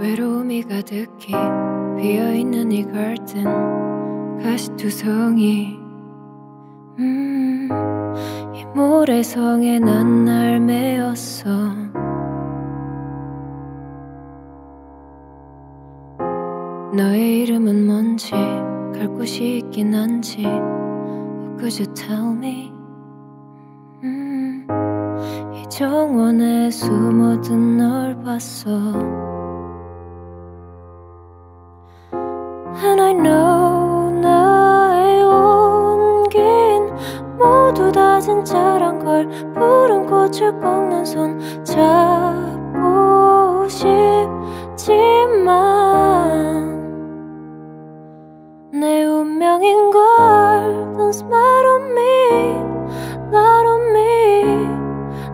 외로움이 가득히 비어있는 이 걸든 가시투성이 이 모래성에 난 날 매였어. 너의 이름은 뭔지 갈 곳이 있긴 한지 Could you tell me? 이 정원에 숨어든 널 봤어. And I know 나의 온 긴 모두 다 진짜란 걸. 푸른 꽃을 꺾는 손 잡고 싶지만 내 운명인 걸. Don't smile on me, not on me.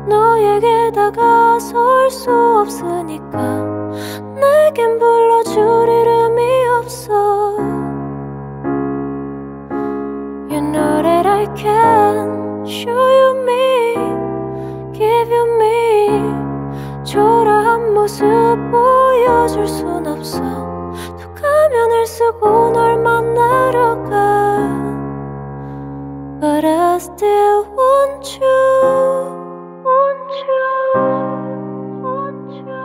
너에게 다가설 수 없으니까 내겐 불러줄 이름이 없어. You know that I can show you me, give you me. 초라한 모습 보여줄 순 없어. 가면을 쓰고 널 만나러 가. But I still want you, want you, want you.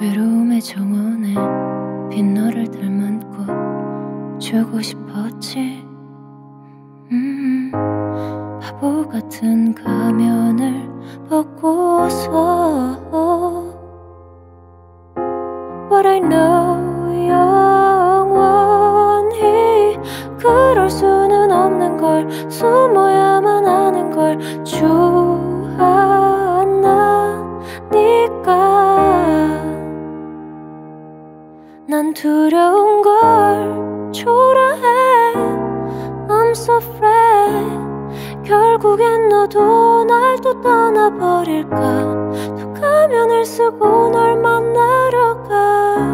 외로움의 정원에 빈 너를 닮은 꽃 주고 싶었지. 바보 같은 가면을 벗고서. But I know 영원히 그럴 수는 없는 걸. 숨어야만 하는 걸. 주 하나니까 난 두려운 걸 초라해. I'm so afraid. 결국엔 너도 날 또 떠나버릴까. 또 가면을 쓰고 널 만나러 가.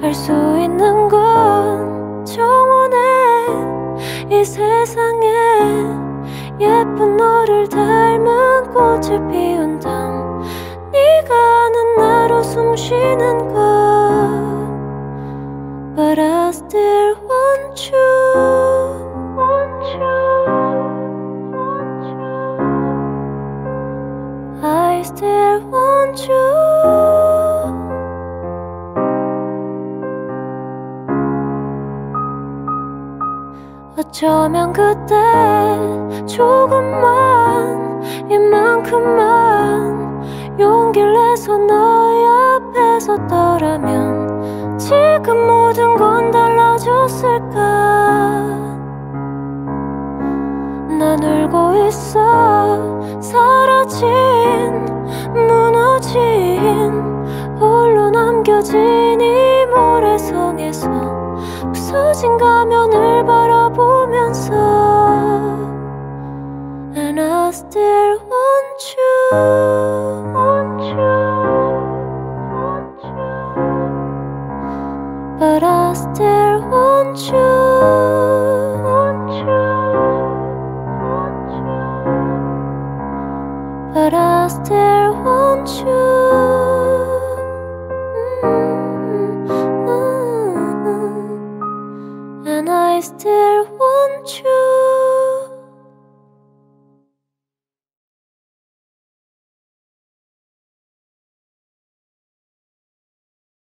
할 수 있는 건 정원에 이 세상에 예쁜 너를 닮은 꽃을 피운 다음 네가 아는 나로 숨 쉬는 것. But I still want you, want you, want you. I still want you. 어쩌면 그때 조금만 이만큼만 용기를 내서 너의 앞에 섰더라면 지금 모든 건 달라졌을까. 난 울고 있어. 사라진 무너진 홀로 남겨진 이 모래성에서 부서진 가면을 바라보면서. And I still want you, want you, want you. But I still want you, want you. But I still want you. And I still want you.